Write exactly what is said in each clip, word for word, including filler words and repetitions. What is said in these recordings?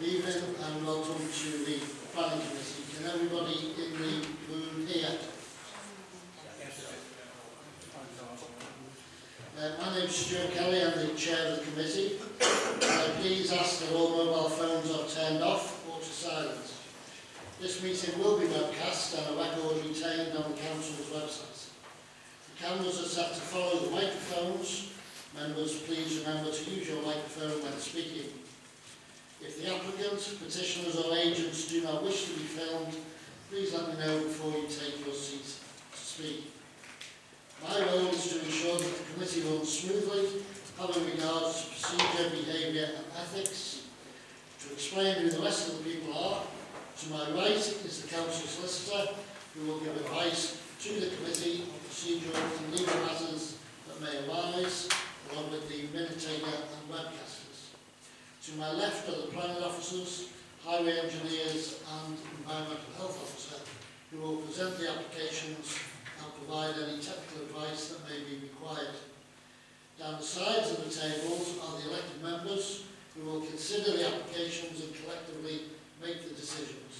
leaving and welcome to the planning committee. Can everybody in the room hear? Uh, my name is Stuart Kelly, I'm the chair of the committee. Uh, please ask that all mobile phones are turned off or to silence. This meeting will be webcast and a record retained on the council's website. The cameras are set to follow the microphones. Members, please remember to use your microphone when speaking. If the applicant, petitioners or agents do not wish to be filmed, please let me know before you take your seat to speak. My role is to ensure that the committee runs smoothly, having regard to procedure, behaviour and ethics, to explain who the rest of the people are. To my right is the council solicitor, who will give advice to the committee on procedural and legal matters that may arise, along with the minute taker and webcasters. To my left are the planning officers, highway engineers and environmental health officer, who will present the applications and provide any technical advice that may be required. Down the sides of the tables are the elected members who will consider the applications and collectively make the decisions.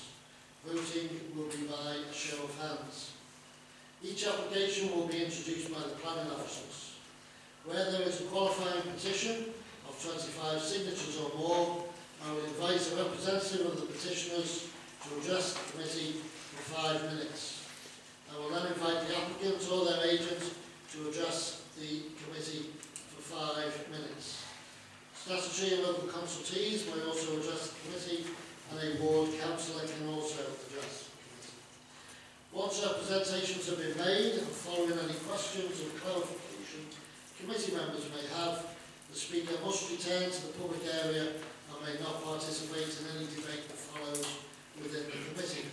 Voting will be by a show of hands. Each application will be introduced by the planning officers. Where there is a qualifying petition of twenty-five signatures or more, I will invite a representative of the petitioners to address the committee for five minutes. I will then invite the applicant or their agent to address the committee for five minutes. Statutory and local consultees may also address the committee, and a ward councillor can also address the committee. Once representations have been made and following any questions or clarification committee members may have, the speaker must return to the public area and may not participate in any debate that follows within the committee.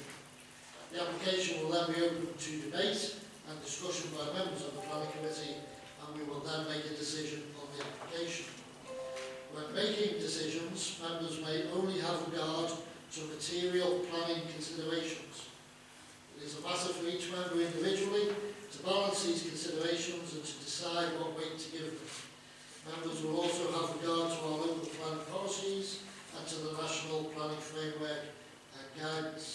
The application will then be open to debate and discussion by members of the planning committee, and we will then make a decision on the application. When making decisions, members may only have regard to material planning considerations. It is a matter for each member individually to balance these considerations and to decide what weight to give them. Members will also have regard to our local planning policies and to the national planning framework and guidance.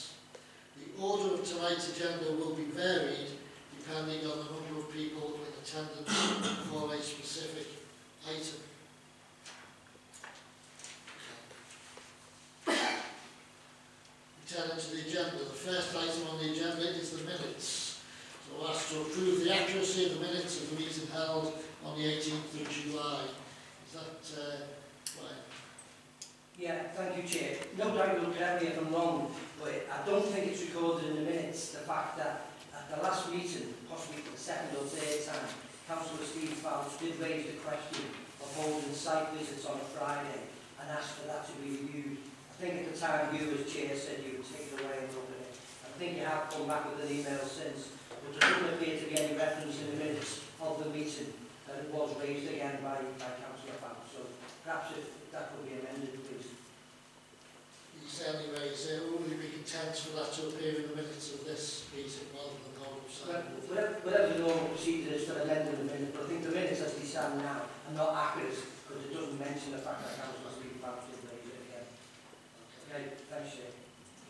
The order of tonight's agenda will be varied depending on the number of people in attendance for a specific item. Returning to the agenda, the first item on the agenda is the minutes. So I'll ask to approve the accuracy of the minutes of the meeting held on the eighteenth of July. Is that uh, right? Yeah, thank you, Chair. No doubt you'll correct me if I'm wrong, but I don't think it's recorded in the minutes the fact that at the last meeting, possibly for the second or third time, Councillor Steve Faust did raise the question of holding site visits on a Friday and asked for that to be reviewed. I think at the time you, as Chair, said you would take it away and look at it. I think you have come back with an email since, but there doesn't appear to be any reference in the minutes of the meeting that it was raised again by, by Councillor Foulds. So perhaps if that could be amended, please. Anyway, so it would be content for that to appear in the minutes of this meeting rather than the normal standard. Whatever, whatever the normal procedure is for amending the minutes, but I think the minutes as they stand now are not accurate because it doesn't mention the fact that Councillor Steve Faust did raise it again. Okay, thanks, Chair.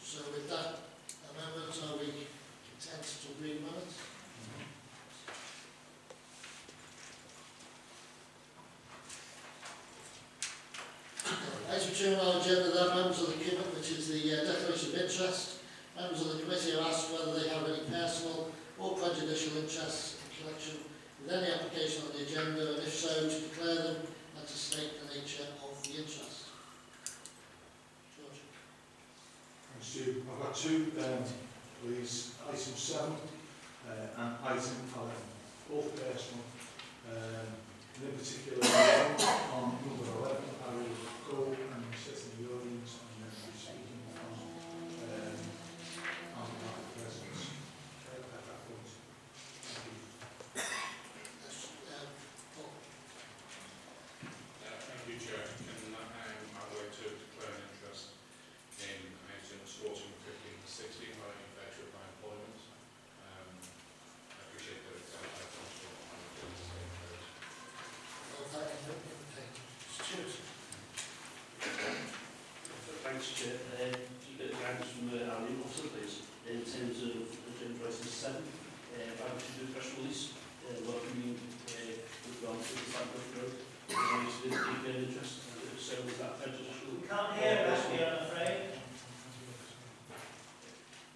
So with that amendment, are we content to agree minutes? Item two on our agenda, then, members of the committee, which is the uh, declaration of interest. Members of the committee are asked whether they have any personal or prejudicial interests in connection with any application on the agenda, and if so, to declare them and to state the nature of the interest. George. Thanks, Stu. I've got two, um, please. Item seven uh, and item eleven. Both personal. Um, and in particular, on number eleven, I will go and sit in the audience and then be speaking on um, on the presence at that point. Thank you. Uh, thank you, Chair. Can um, I would like to declare an interest in items fourteen, fifteen, sixteen, where I am affected by employment. Um, I appreciate that it's out of my control. Well, thank you. Stuart, um, do you get the guidance from uh, our legal officer, please, in terms of the terms license seven, uh, I should do a press release, uh, welcoming uh, the ground to the Park Hill, and it's in their interest, and so is that prejudicial. We can't hear uh, that, I'm afraid.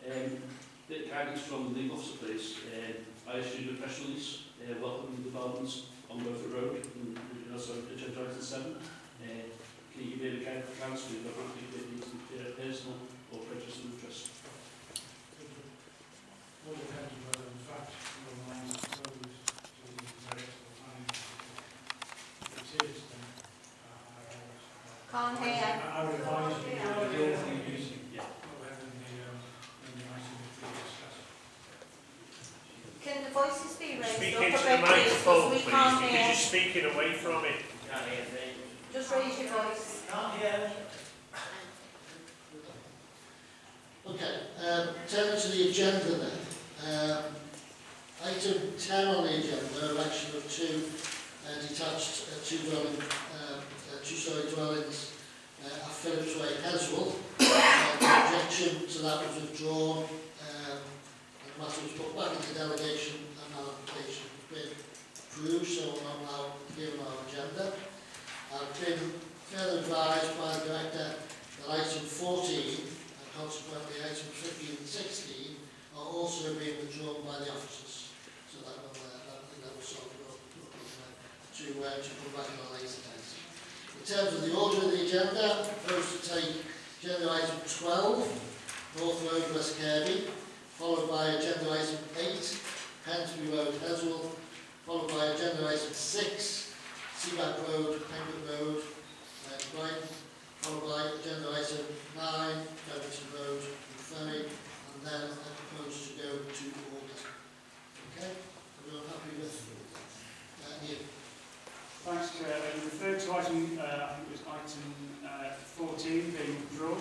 Um, the guidance from the legal officer, please, uh, I issued a press release, uh, welcoming developments on North Road, and also the terms license seven. Uh, Can you give a kind of counsel if it needs to be personal or prejudicial interest? Well, it depends on whether, in fact, your mind goes to the direction of time. It is, then I can't hear. I advise you to do the only reason whether in the item of the discussion. Can the voices be raised? Speak into the microphone, please. Because you're speaking away from it. Can't hear me. Just raise your voice. Can't hear. Okay, um, turning to the agenda then. Um, item ten on the agenda, election of two uh, detached uh, two dwelling, uh, uh, two-storey dwellings uh, at Phillips Way, Heswell. Uh, the objection to that was withdrawn. Um, the matter was put back into delegation and that application has been approved, so we're not now given our agenda. I've been further advised by the Director that item fourteen and consequently item fifteen and sixteen are also being withdrawn by the officers. So that will, uh, that, I think that will sort of go to, uh, to come back on a later date. In terms of the order of the agenda, I propose to take agenda item twelve, North Road, West Kirby, followed by agenda item eight, Pensby Road, Heswell, followed by agenda item six, Seaback Road, Penguin Road, uh, Brighton, followed by agenda item nine, Covington Road and Ferry, and then I propose to go to order. Okay? Everyone happy with uh, you? Thanks, Chair. We referred to item, uh, I think it was item uh, fourteen, being withdrawn.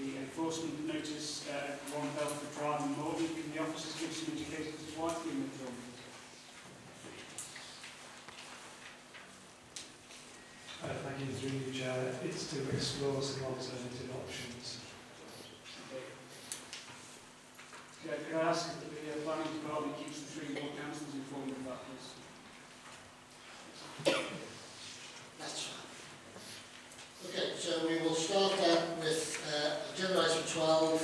The enforcement notice, uh, one Belford Drive and Morgan, can the officers give some indication as to why it's being withdrawn? Uh, thank you, through you, Chair. It's to explore some alternative options. Okay. Yeah, can I ask that the planning department keeps the three ward councils informed of that, please? That's right. Okay, so we will start then with uh, agenda item twelve,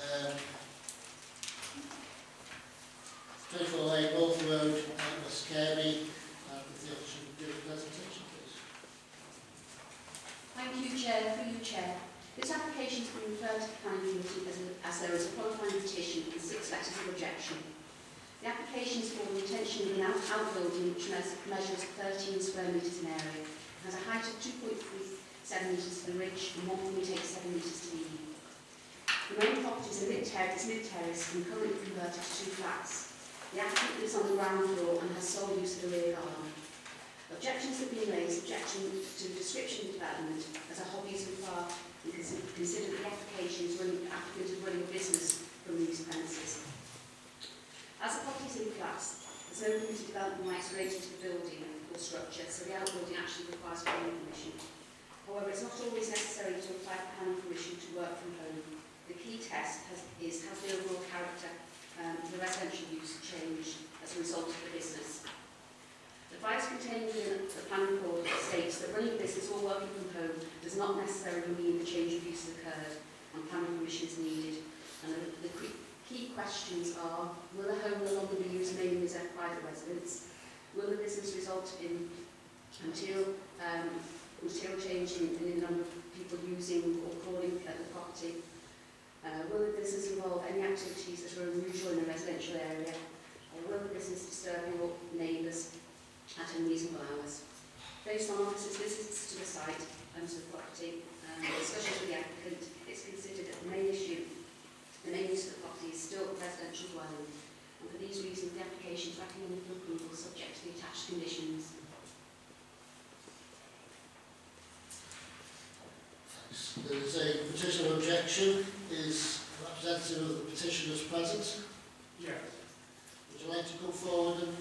um, twenty-four A North Road, West Kirby, uh, with the option to do a presentation. Thank you, Chair. Through you, Chair. This application has been referred to the planning committee as, a, as there is a qualifying petition and six letters of objection. The application is for the retention of an out outbuilding which mes measures thirteen square metres in area, has a height of two point three seven metres to the ridge and one point eight seven metres to the eave. The main property is a mid-terrace mid and currently converted to two flats. The applicant lives on the ground floor and has sole use of the rear garden. Objections have been raised, objection to the description of development as a hobby is required and consider the applications running applicants of running a business from these premises. As the property is in class, there's no limited development rights related to the building or structure, so the outbuilding actually requires planning permission. However, it's not always necessary to apply for planning permission to work from home. The key test has, is has the overall character um, of the residential use changed as a result of the business. The advice contained in the planning board states that running a business or working from home does not necessarily mean the change of use has occurred and planning permission is needed. And the, the key questions are, will a home no longer be used mainly as a private residence? Will the business result in material, um, material change in, in the number of people using or calling at the property? Uh, will the business involve any activities that are unusual in a residential area? Or will the business disturb your neighbours at unreasonable hours? Based on officers' visits to the site and to the property, um, discussions with the applicant, it's considered that the main issue, the main use of the property is still residential dwelling, and for these reasons the application is recommended for approval subject to the attached conditions. Thanks. There is a petition of objection. Is a representative of the petitioners present? Yes. Would you like to come forward and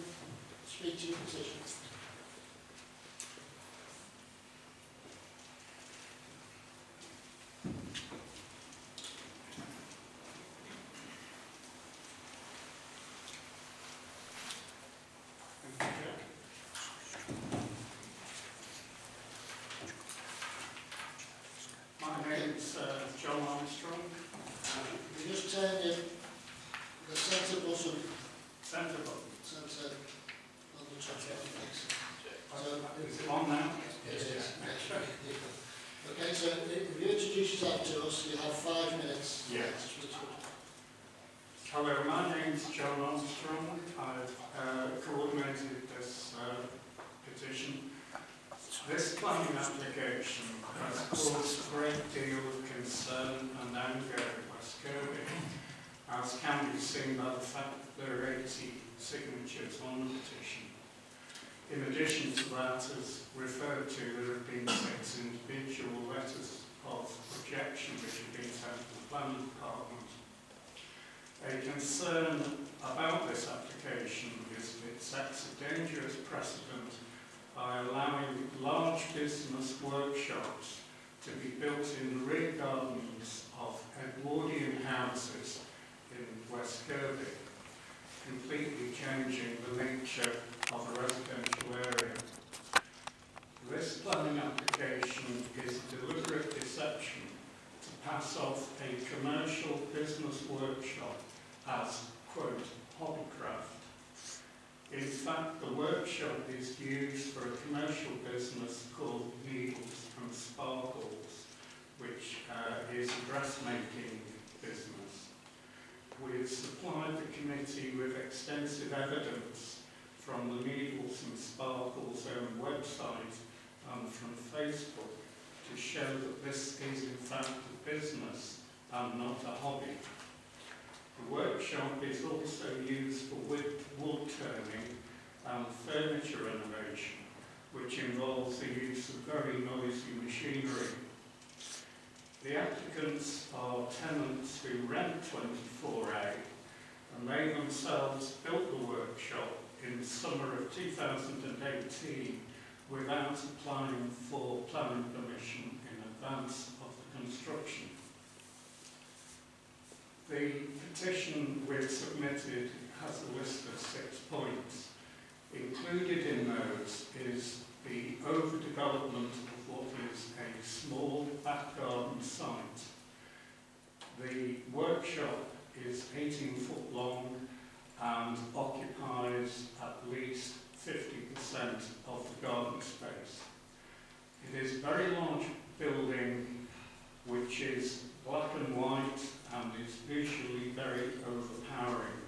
speak to your position? up to us, you have five minutes. Yes. Hello, my name is John Armstrong. I've uh, coordinated this uh, petition. This planning application has caused a great deal of concern and anger at West Kirby, as can be seen by the fact that there are eighty signatures on the petition. In addition to that, as referred to, there have been six individual letters of rejection which have been sent to the Planning Department. A concern about this application is that it sets a dangerous precedent by allowing large business workshops to be built in rear gardens of Edwardian houses in West Kirby, completely changing the nature of the residential area. This planning application is deliberate deception to pass off a commercial business workshop as, quote, hobbycraft. In fact, the workshop is used for a commercial business called Needles and Sparkles, which uh, is a dressmaking business. We have supplied the committee with extensive evidence from the Needles and Sparkles' own website and from Facebook to show that this is in fact a business and not a hobby. The workshop is also used for wood turning and furniture renovation, which involves the use of very noisy machinery. The applicants are tenants who rent twenty-four A, and they themselves built the workshop in the summer of two thousand eighteen without applying for planning permission in advance of the construction. The petition we've submitted has a list of six points. Included in those is the overdevelopment of what is a small back garden site. The workshop is eighteen foot long and occupies at least fifty percent of the garden space. It is a very large building which is black and white and is visually very overpowering.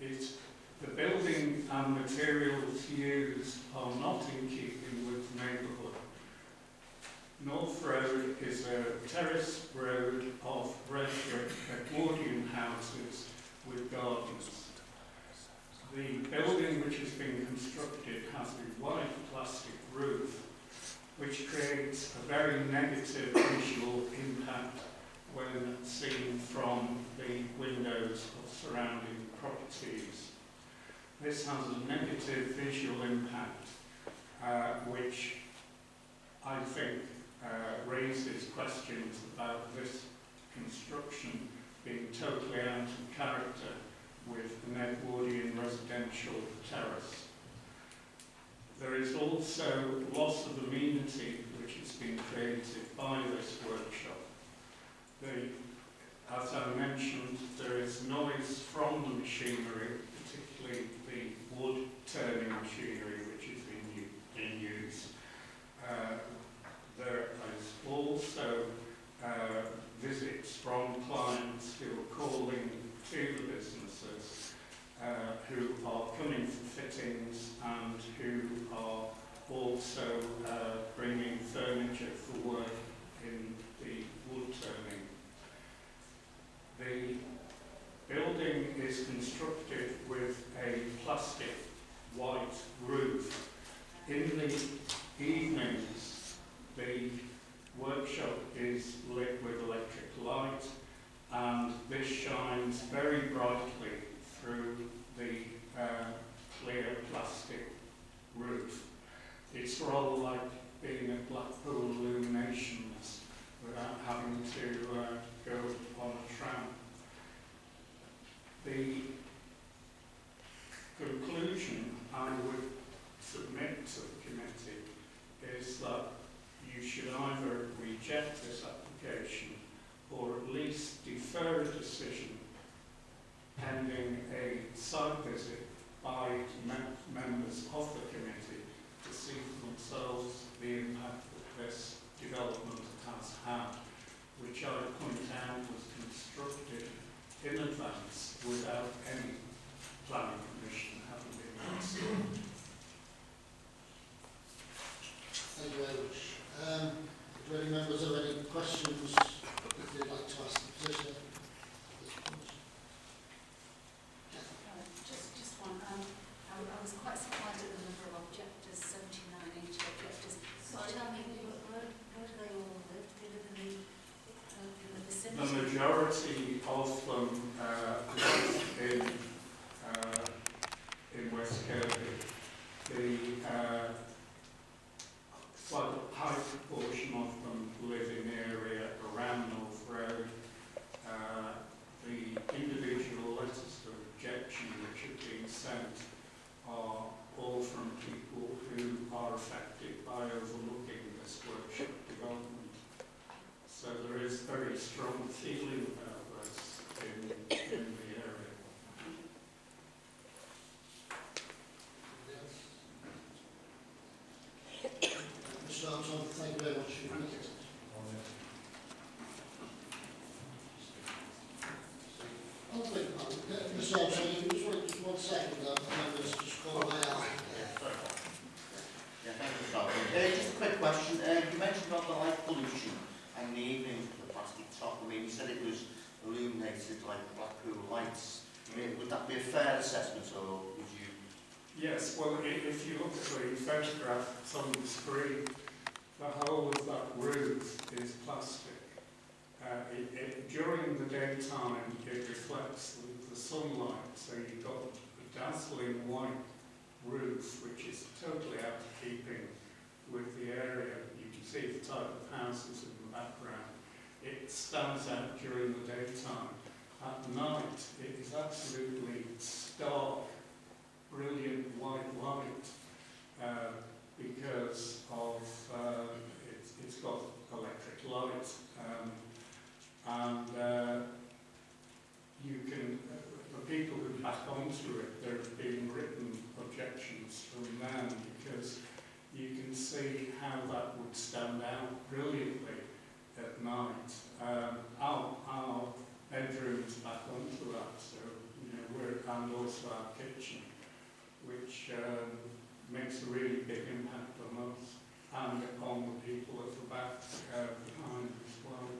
It's, the building and materials used are not in keeping with the neighbourhood. North Road is a terrace road of red brick Edwardian houses with gardens. The building which has been constructed has a wide plastic roof, which creates a very negative visual impact when seen from the windows of surrounding properties. This has a negative visual impact, uh, which I think uh, raises questions about this construction being totally out of character with an Edwardian residential terrace. There is also loss of amenity which has been created by this workshop. The, as I mentioned, there is noise from the machinery, particularly the wood turning machinery which is in, in use. Uh, there is also uh, visits from clients who are calling to the businesses, uh, who are coming for fittings and who are also uh, bringing furniture for work in the wood turning. The building is constructed with a plastic white roof. In the evenings, the workshop is lit with electric light, and this shines very brightly through the uh, clear plastic roof. It's rather like being at Blackpool Illuminations without having to uh, go on a tram. The conclusion I would submit to the committee is that you should either reject this application or at least defer a decision pending a site visit by me- members of the committee to see for themselves the impact that this development has had Um, do any members have any questions that they'd like to ask the petitioner? Just, just one. Um, I, I was quite surprised at the number of objectors, seventy-nine, eighty objectors. So tell me, where, where do they all live? They live in the, uh, in the vicinity? The majority of them uh, live in, uh, in West Kirby. The uh, quite a high proportion of them live in the area around North Road. Uh, the individual letters of objection which have been sent are all from people who are affected by overlooking this workshop development. So there is very strong feeling about this in, in the area. So, so thank you very much. Okay, Mister Armstrong, you just wait just one second, and then just, just call my eye. Yeah, sorry. Yeah, thank you, Mister Armstrong. Uh, just a quick question. Uh, you mentioned about the light pollution and naming the plastic top. I mean, you said it was illuminated like Blackpool lights. I mean, would that be a fair assessment, or would you? Yes, well, if you look at the photograph that's on the screen, the whole of that roof is plastic. Uh, it, it, during the daytime, it reflects the, the sunlight, so you've got a dazzling white roof, which is totally out of keeping with the area. You can see the type of houses in the background. It stands out during the daytime. At night, it is absolutely stark, brilliant white light, uh, because of uh, it's, it's got electric light, um, and uh, you can uh, the people who back onto it, there have been written objections from them because you can see how that would stand out brilliantly at night. Um, our, our bedrooms back onto that, so you know we're and also our kitchen, which um, makes a really big impact on us and on the people at the back uh, behind as well.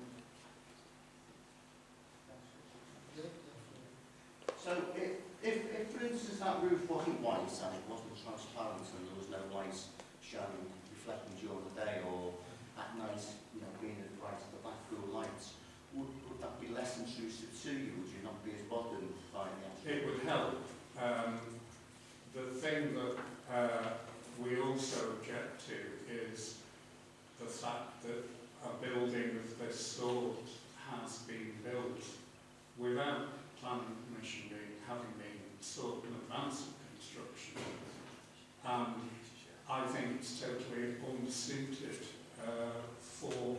So, if, if, if for instance that roof wasn't white and it wasn't transparent and there was no light shining, reflecting during the day or at night, you know, being at the right of the background lights, would, would that be less intrusive to you? Would you not be as bothered by the actual? It would help. Um, The thing that uh, we also object to is the fact that a building of this sort has been built without planning permission being, having been sought in advance of construction. And I think it's totally unsuited uh, for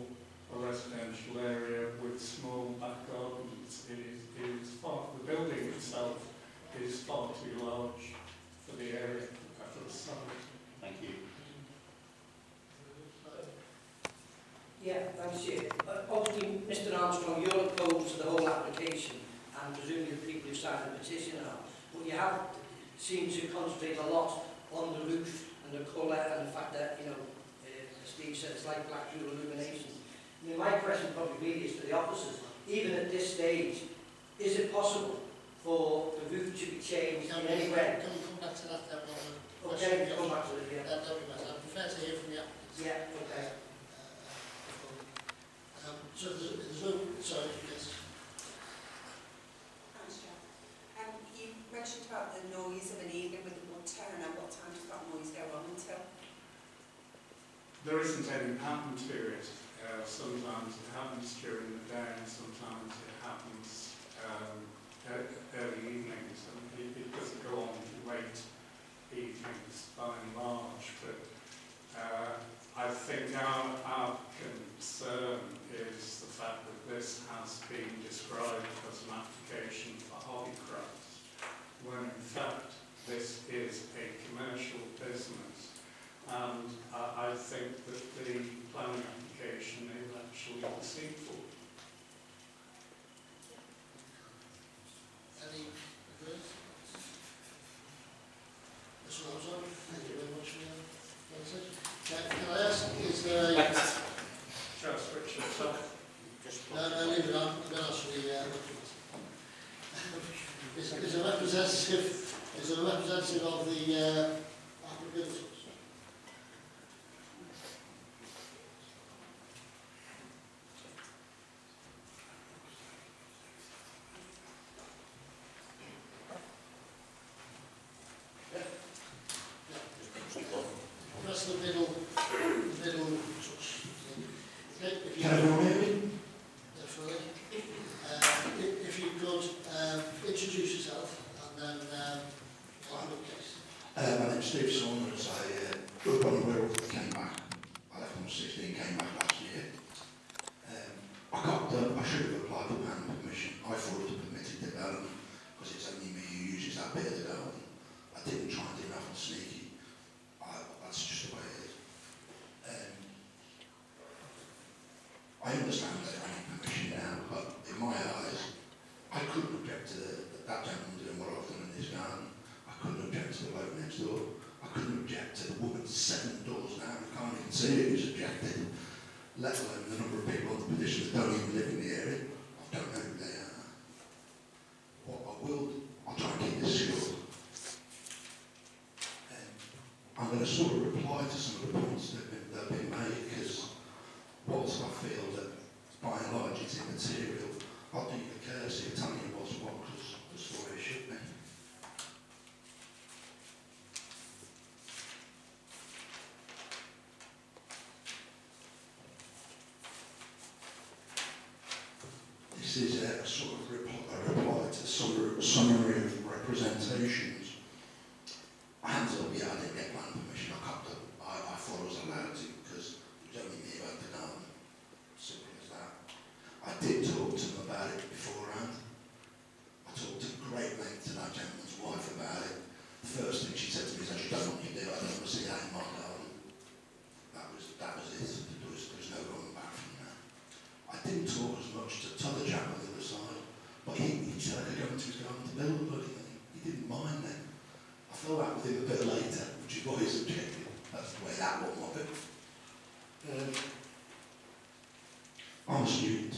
a residential area with small back gardens. It is, it is far, the building itself is far too large for the area after the summer. Thank you. Yeah, thanks you. Uh, obviously, Mister Armstrong, you're opposed to the whole application, and presumably the people who signed the petition are. But you have seemed to concentrate a lot on the roof and the colour and the fact that, you know, uh, as Steve said, it's like Blackpool illumination. I mean, my question probably really is to the officers, even at this stage, is it possible for the roof to be changed in any way? Can we come back to that? That okay, we'll come back to it, yeah. That would be better. I prefer to hear from the applicants. Yeah, okay. Uh, um, so there's, there's no... Sorry, yes. Thanks, Jeff. Um, you mentioned about the noise of an evening with the water, and at what time does that noise go on until? There isn't any pattern to it. Uh, sometimes it happens during the day, and sometimes it happens... Um, early evenings, and it doesn't go on to late evenings by and large, but uh, I think our, our concern is the fact that this has been described as an application for hobbycrafts, when in fact this is a commercial business, and I, I think that the planning application is actually deceitful. Any agrees? Mister Armstrong, thank you very much for that. Can I ask, is there a... sixteen came back last year. Um, I got the, I should have applied for planning permission. I thought it was a permitted development because it's only me who uses that bit of the garden. I didn't try and do nothing sneaky. I, that's just the way it is. Um, I understand that I need permission now, but in my eyes, I couldn't object to the, that gentleman doing what I've done in his garden. I couldn't object to the bloke next door. I couldn't object to the woman seven doors down. I can't even see who's objected, let alone the number of people on the petition that don't even live in the area. I don't know who they are. What I will, I'll try and keep this short. I'm going to sort of reply to some of the points that have been, that have been made, because whilst I feel that by and large it's immaterial, I think the courtesy of telling you what's what, because that's the way it should be. This is a, a sort of reply, a reply to some summary of representations. Hands up, yeah, I didn't get planning permission. I copped up. I, I thought I was allowed to because it was only me who had the garden. Simple as that. I did talk to him about it beforehand. I talked at great length to that gentleman's wife about it. The first thing she said to me is, I just don't want you to do it, I don't want to see that in my garden. That was, that was it. There was, there was no going back from that. I didn't talk as much to t'other chap on the other side, but he, he said I could go into his garden to build a bloody thing. He didn't mind then. I fell out with him a bit later, which is what his objective. That's the way that one was. Um, I'm a student.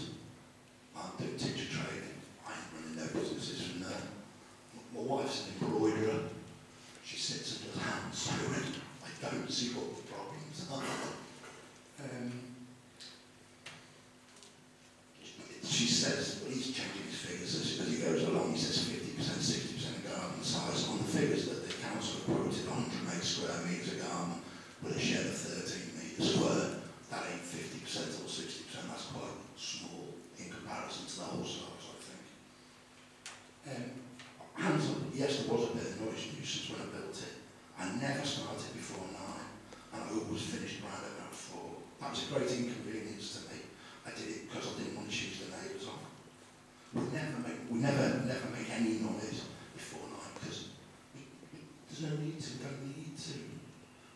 I'm doing teacher training. I ain't running no businesses from there. My wife's an embroiderer. She sits and does hand sewing. I don't see what the problems are. Um, she says, well, he's changing his figures as he goes along. He says fifty percent, sixty percent garden size. On the figures that the council quoted, one hundred eight square metres of garden with a shed of thirteen metres square. That ain't fifty percent or sixty percent. That's quite small in comparison to the whole size, I think. Um, hands up, yes, there was a bit of noise nuisance when I built it. I never started before nine, and I always finished around about four. That was a great inconvenience to me. I did it because I didn't want to choose the neighbours off. We never make, we never, never make any noise before nine because there's no need to. We don't need to.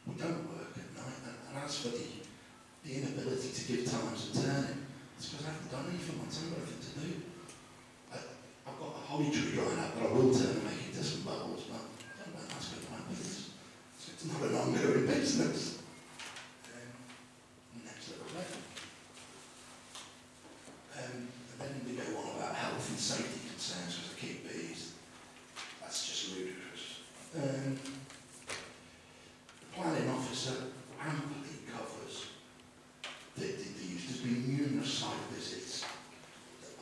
We don't work at night, and, and as for the the inability to give times and turning. It's because I haven't done anything, I haven't got anything to do. I, I've got a holly tree drying up, but I will turn and make it distant bubbles, but I don't know if that's going to happen. It's, it's not an ongoing business. Um, next little bit. Um, and then we go on about health and safety concerns because I keep bees. That's just ludicrous. Um, the planning officer amply covers. There's been numerous site visits.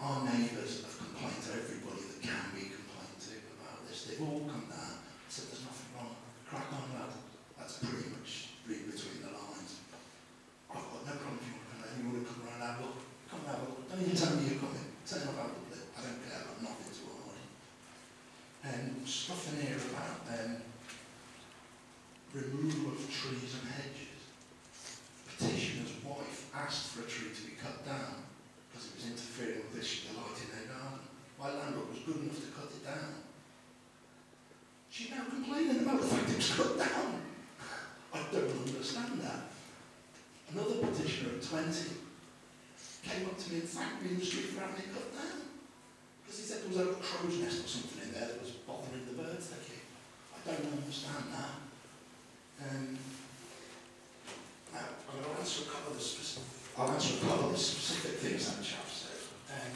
Our neighbours have complained to everybody that can be complained to about this. They've all come down and said there's nothing wrong. Crack on, lad. That's pretty much read between the lines. I've got no problem if you want to come down. You want to come around and have a look? Come and have a look. Don't even tell me you're coming. Tell me about the I don't care. I've got nothing to worry. And stuff in here about um, removal of trees and hedges. Petitioner's wife asked for a tree to be cut down because it was interfering with the light in her garden. My landlord was good enough to cut it down. She's now complaining about the fact it was cut down. I don't understand that. Another petitioner at twenty came up to me and thanked me in the street for having it cut down because he said there was a crow's nest or something in there that was bothering the birds. Thinking. I don't understand that. Um, Now, I'm going to answer a couple of the specific, I'll answer a couple of the specific things that chap said. Um,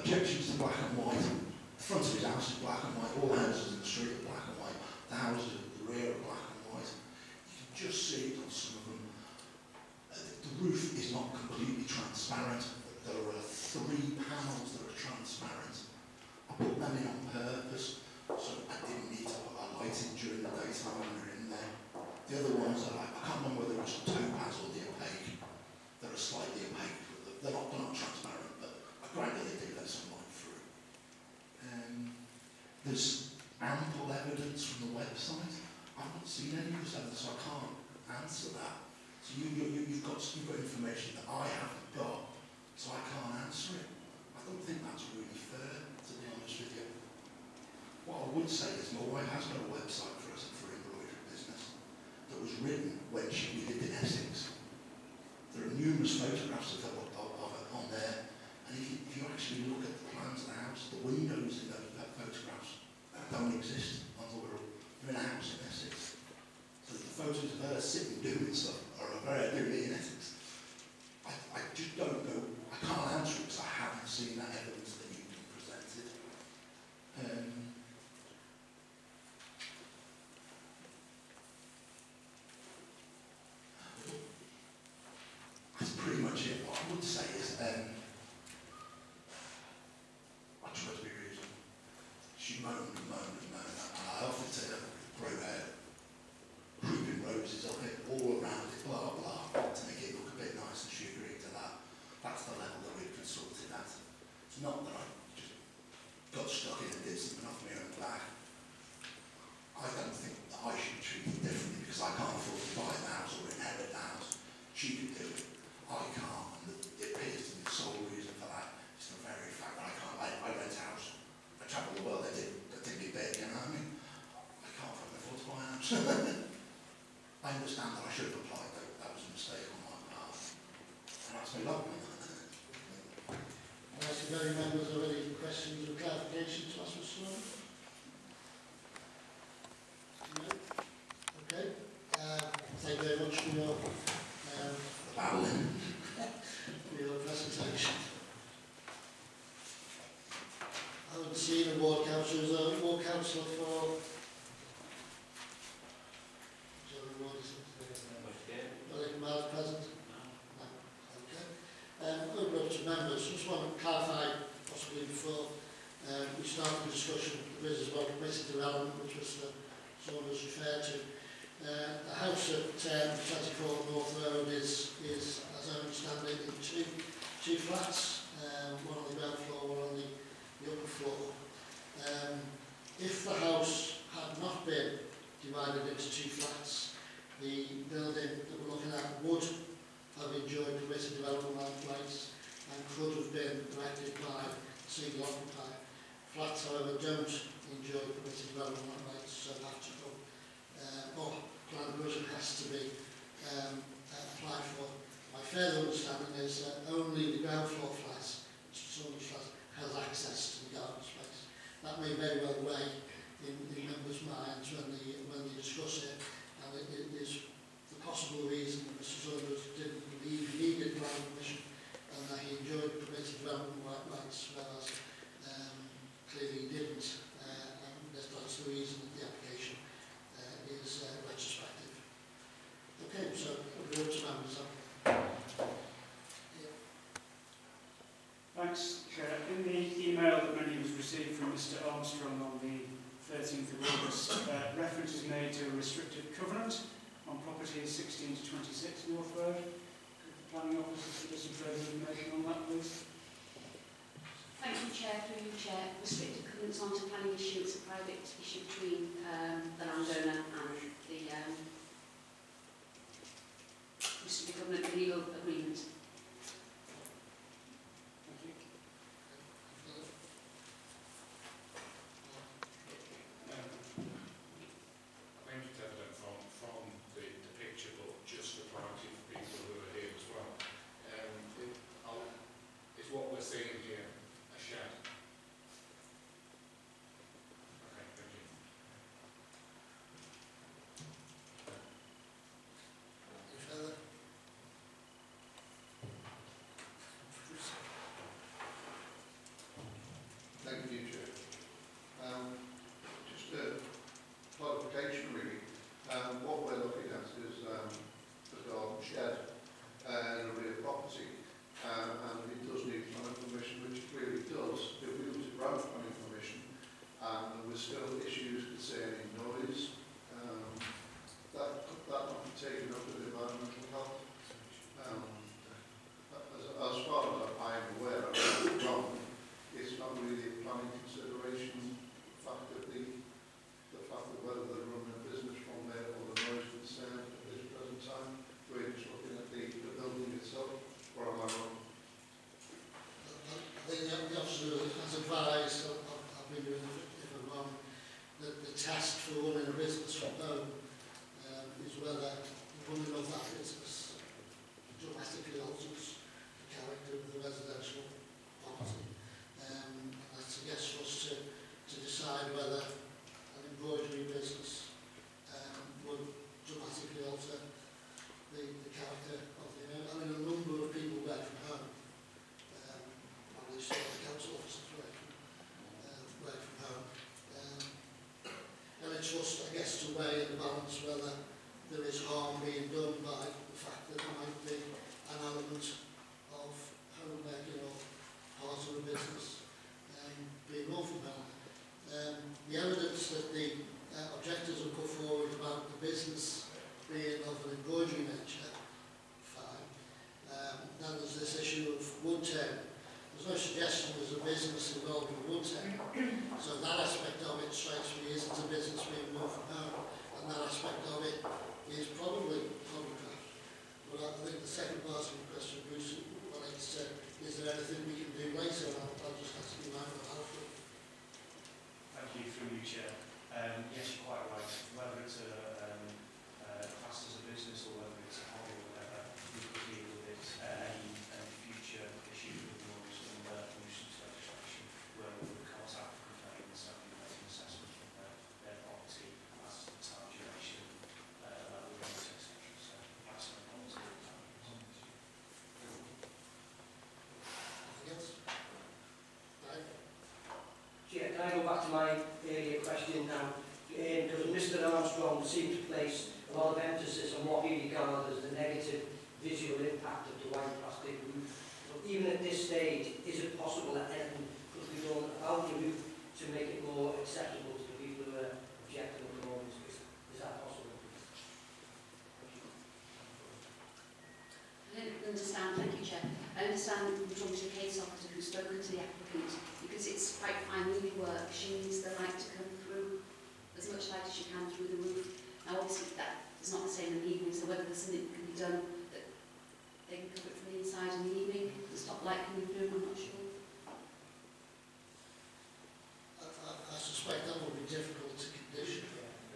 objections to black and white. The front of his house is black and white. All the houses in the street are black and white. The houses at the rear are black and white. You can just see it on some of them. Uh, the roof is not completely transparent. There are three panels that are transparent. I put them in on purpose, so I didn't need to put a light in during the daytime when we were in there. The other ones are like, I can't remember whether it's the topaz or the opaque. They're slightly opaque. They're not, they're not transparent, but I gradually do let some light through. Um, there's ample evidence from the website. I've not seen any of this evidence, so I can't answer that. So So you, you, you've, got, you've got information that I haven't got, so I can't answer it. I don't think that's really fair, to be honest with you. What I would say is my wife has got a website for us for embroidery business that was written when she lived in Essex. There are numerous photographs of her on there, and if you, if you actually look at the plans of the house, the windows in those photographs that don't exist on the world. You're in a house in Essex. So the photos of her sitting doing stuff are very doing in Essex. I, I just don't know, I can't answer it because I haven't seen that evidence that you've been presented. Um, that's pretty much it. What I would say is, um, I try to be reasonable. She moaned and moaned and moaned, and I offered to grow her creeping roses up it, all around it, blah, blah, to make it look a bit nice, and she agreed to that. That's the level that we've consulted at. It's not that I just got stuck in and did something off my own back. I don't think that I should treat it differently because I can't afford to buy the house or inherit the house. She can do it, I can't, and it appears to be the sole reason for that. It's the very fact that I can't, I, I rent a house, I travel the world, I did, I did me big, you know what I mean? I can't afford to buy a house. I understand that I should have applied, that, that was a mistake on my part. And that's my luck. Unless the very members have any questions or clarification to us, Mister Sloan? No? Okay. Uh, thank you very much for your Um, for your presentation. I would see the ward councillor as a ward councillor for. Is there a ward is it? Not present? No. Okay. Um, open up to members. Just want to clarify, possibly before um, we start the discussion, there is as well committee development, which was the zone was referred to. Uh, the house at um, twenty-four North Road is, is, as I understand it, in two, two flats, um, one on the ground floor, one on the, the upper floor. Um, if the house had not been divided into two flats, the building that we're looking at would have enjoyed permitted development land rights and could have been directed by single occupier. Flats, however, don't enjoy permitted development land rights, so have to go. Uh, or plan version has to be um, applied for. My further understanding is that only the ground floor flats, storage flats, has access to the garden space. That may very well weigh in the members' minds when they, when they discuss it, and it, it is the possible reason that Mister Saunders didn't believe he needed planning permission and that he enjoyed permitted development rights, whereas um, clearly he didn't, uh, and that's the reason that the application is uh, retrospective. Okay, so we'll go to members. Thanks, Chair. In the email that many of us received from Mister Armstrong on the thirteenth of August, uh, reference is made to a restricted covenant on property sixteen to twenty-six North Road. Could the planning officer give us some further information on that, please? Thank you, Chair. Through you, Chair. Restricted covenants aren't a planning issue, it's a private issue between um, the landowner and the um, restricted covenant legal agreement. Thank you. I think it's evident from, from the, the picture, but just the priority for people who are here as well. Um, it, I'll, it's what we're seeing here. Yeah. Okay, thank you. Any further? business involved in water. So that aspect of it strikes me isn't a business we move about, and that aspect of it is probably contract. But I think the second part of the question, Bruce, what I said, is there anything we can do later? I'll, I'll just ask you now for helpful. Thank you, through you, Chair. Um, yes, you're quite right. Whether it's a um, uh, class as a business or whether it's a hobby or whatever, we could deal with it. Uh, any, any future issue with noise and uh, nuisance legislation where we would cause out complaints and make an assessment of uh, their property as to the time duration, uh, level of et cetera. So that's an important time. Anything else? Yeah, can I go back to my earlier question now? Um, because Mister Armstrong seemed to place a lot of emphasis on what he regarded as the negative visual impact of the white plastic roof. So even at this stage, is it possible that anything could be done about the roof to make it more acceptable to the people who are objecting at the moment? Is, is that possible? I understand, thank you, Chair. I understand from talking to the case officer who's spoken to the applicant, because it's quite finely work. She needs the light to come through as much light as she can through the roof. Now, obviously, that is not the same in the evening, so whether there's something that can be done that they can cover it from the inside in the evening to stop light coming through, I'm not sure. I, I, I suspect that will be difficult to condition,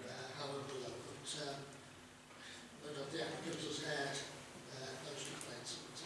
uh, however, that would, uh, but if the applicant has heard uh, those complaints. So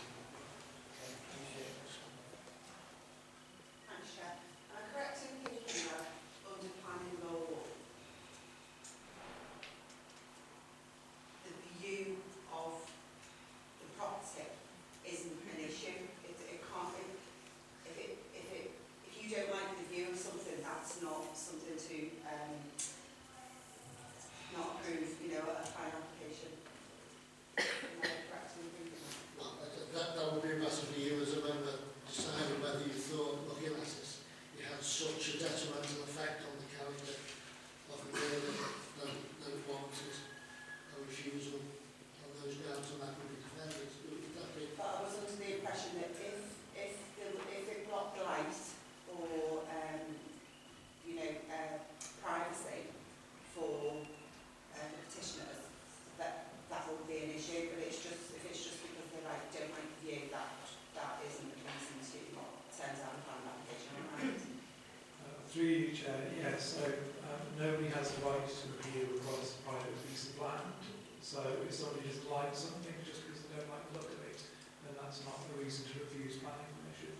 um, nobody has the right to review what is a private piece of land. So if somebody doesn't like something just because they don't like the look of it, then that's not the reason to refuse planning permission.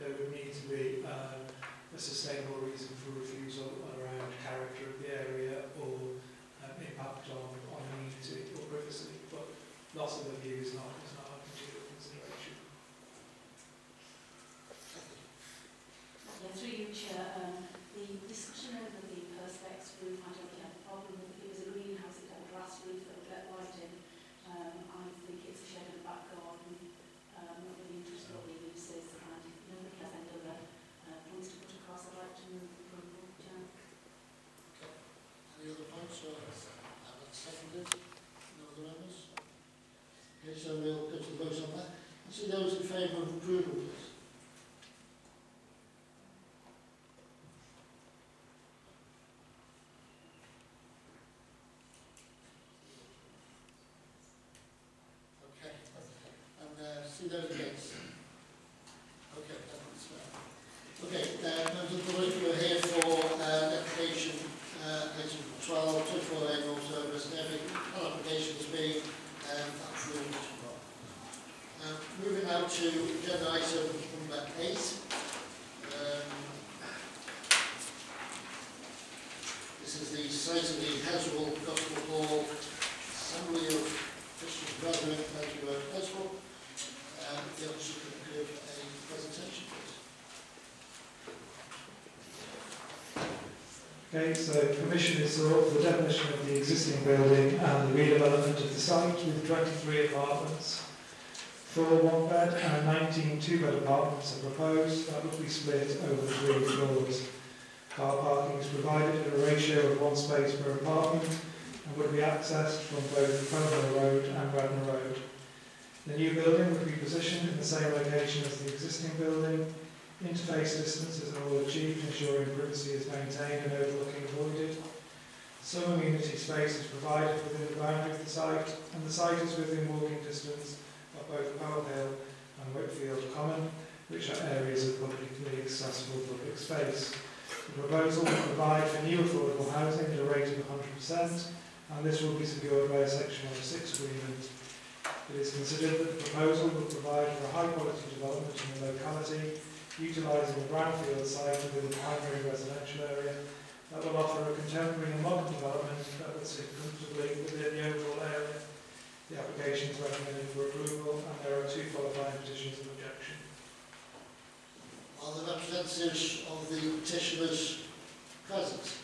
There would need to be um, a sustainable reason for refusal around character of the area or um, impact on amenity or privacy. But loss of the view is not is not a material consideration. Yeah, through you, Chair. Um, The discussion over the perspex roof, I don't really have a problem with it. It was a greenhouse, it had a glass roof that would let light in. Um, I think it's a shed in the back garden. Um, not really interested in what the use is, and nobody has any other uh, points to put across. I'd like to move the approval, Chair. Okay. Any other points? Or have that seconded? No other members? Okay, so we'll put the votes on that. I see those in favour of approval, please. Those against. Okay, that's fair. Okay, uh, members of the public, we're here for uh, application uh, item twelve, twenty-four A North Road, all applications being um, approved. Uh, moving now to agenda item number eight. Um, this is the site of the Heswell Gospel Hall, Assembly of Christian Brethren, thank you, Heswell. Um, the officer can give a presentation, please. Okay, so permission is sought for the demolition of the existing building and the redevelopment of the site with twenty-three apartments. Four one bed and nineteen two bed apartments are proposed that would be split over three floors. Car parking is provided at a ratio of one space per apartment and would be accessed from both Poplar Road and Bradley Road. The new building would be positioned in the same location as the existing building, Interface distances are all achieved, ensuring privacy is maintained and overlooking avoided. Some amenity space is provided within the boundary of the site, and the site is within walking distance of both Park Hill and Whitfield Common, which are areas of publicly accessible public space. The proposal will provide for new affordable housing at a rate of one hundred percent, and this will be secured by a Section one oh six agreement. It is considered that the proposal will provide for a high-quality development in the locality, utilising the brownfield site within the primary residential area, that will offer a contemporary and modern development that would sit comfortably within the overall area. The application is recommended for approval, and there are two qualifying petitions of objection. Are the representatives of the petitioners present?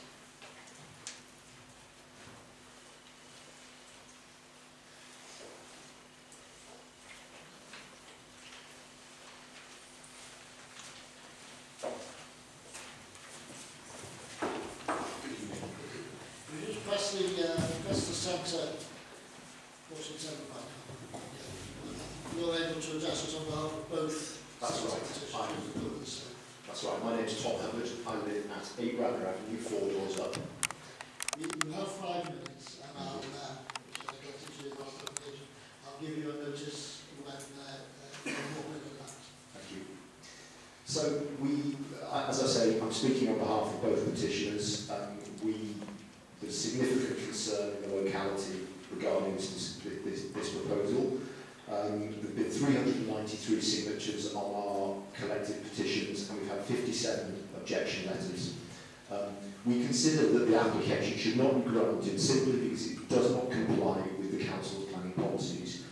Consider that the application should not be granted simply because it does not comply with the council's planning policies.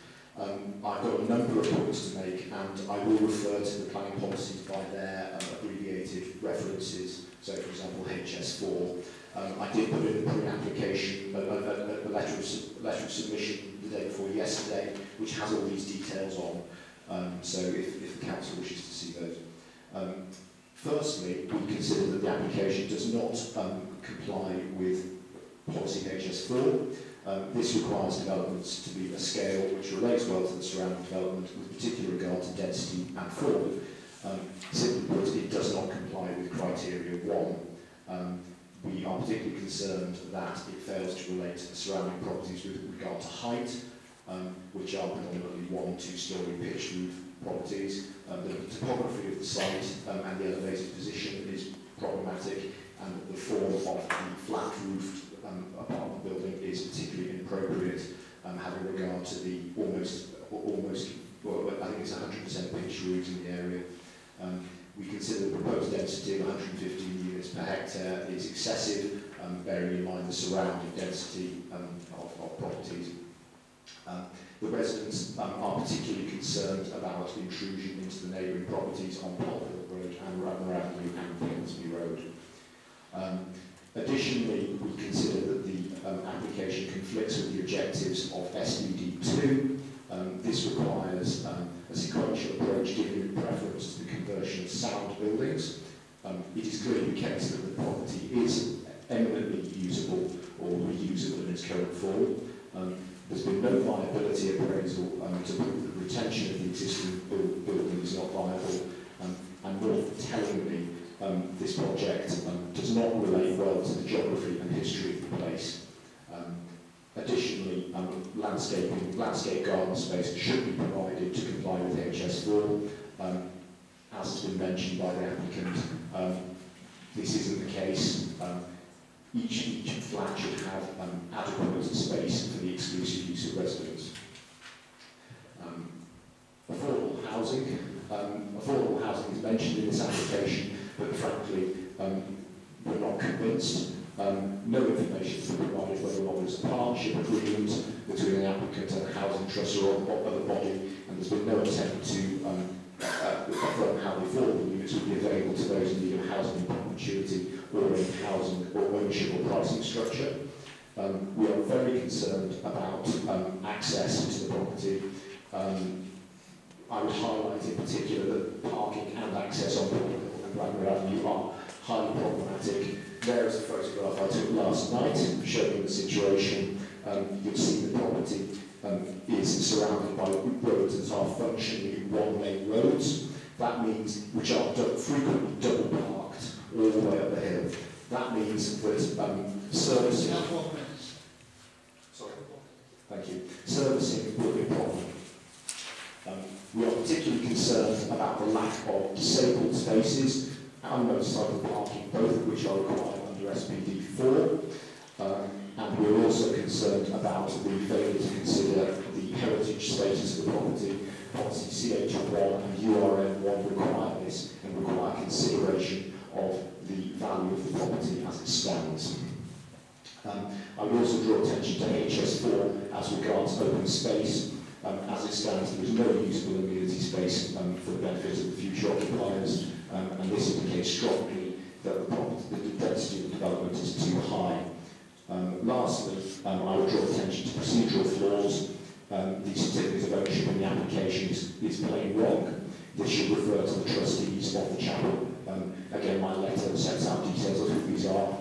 Um, I've got a number of points to make, and I will refer to the planning policies by their um, abbreviated references. So, for example, H S four. Um, I did put in a pre-application, a, a, a letter, of, letter of submission the day before yesterday, which has all these details on. Um, so, if, if the council wishes to see those. Um, Firstly, we consider that the application does not um, comply with policy H S four. Um, this requires developments to be a scale which relates well to the surrounding development with particular regard to density and form. Um, simply put, it does not comply with criteria one. Um, we are particularly concerned that it fails to relate to the surrounding properties with regard to height, um, which are predominantly one and two storey pitched roof properties. Um, the topography of the site um, and the elevated position is problematic, and the form of the flat-roofed um, apartment building is particularly inappropriate, um, having regard to the almost, almost, well, I think it's one hundred percent pitched roofs in the area. Um, we consider the proposed density of one hundred fifteen units per hectare is excessive, um, bearing in mind the surrounding density um, of, of properties. Um, the residents um, are particularly concerned about intrusion into the neighbouring properties on Poplar Road and Blackmere Avenue and Pensby Road. Um, additionally, we consider that the um, application conflicts with the objectives of S D D two. Um, this requires um, a sequential approach giving preference to the conversion of sound buildings. Um, it is clearly the case that the property is eminently usable or reusable in its current form. Um, There's been no viability appraisal um, to prove that retention of the existing build building is not viable, um, and more tellingly, um, this project um, does not relate well to the geography and history of the place. Um, additionally, um, landscaping, landscape garden space should be provided to comply with H S four. Um, as has been mentioned by the applicant, um, this isn't the case. Um, Each, each flat should have um, adequate space for the exclusive use of residents. Um, affordable housing. Um, affordable housing is mentioned in this application, but frankly, um, we're not convinced. Um, no information is provided whether or not there's a partnership agreement between the applicant and the housing trust or other body, and there's been no attempt to um, uh, confirm how the affordable units would be available to those in need of housing opportunity, or in housing or ownership or pricing structure. Um, we are very concerned about um, access to the property. Um, I would highlight in particular that parking and access on Poplar Hill and Blackmere Avenue are highly problematic. There is a photograph I took last night showing the situation. Um, you'll see the property um, is surrounded by roads that are functionally one-lane roads. That means which are frequently double parked all the way up the hill. That means that um, servicing. Sorry. Thank you. Servicing will be a problem. Um, we are particularly concerned about the lack of disabled spaces and motorcycle parking, both of which are required under S P D four. Um, and we're also concerned about the failure to consider the heritage status of the property. Policy C H one and U R N one require this and require consideration of the value of the property as it stands. Um, I would also draw attention to H S four as regards open space. Um, as it stands, there is no usable amenity space um, for the benefit of the future occupiers, um, and this indicates strongly that the, property, the density of the development is too high. Um, lastly, um, I would draw attention to procedural flaws. Um, the certificate of ownership in the application is, is plain wrong. This should refer to the trustees of the chapel. Um, again, my letter sets out details of who these are.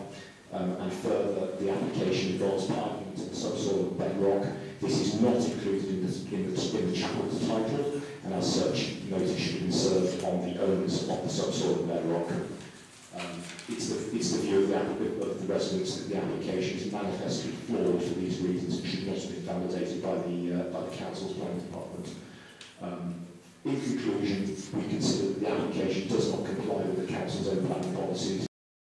Um, and further, the application involves parliament and some sort of bedrock. This is not included in the, in the, in the chapel's title, and as such, notice should be served on the owners of the subsoil of bedrock. Um, it's, the, it's the view of the, of the residents that the application is manifestly flawed for these reasons and should not have been validated by the, uh, by the Council's Planning Department. Um, in conclusion, we consider that the application does not comply with the Council's own planning policies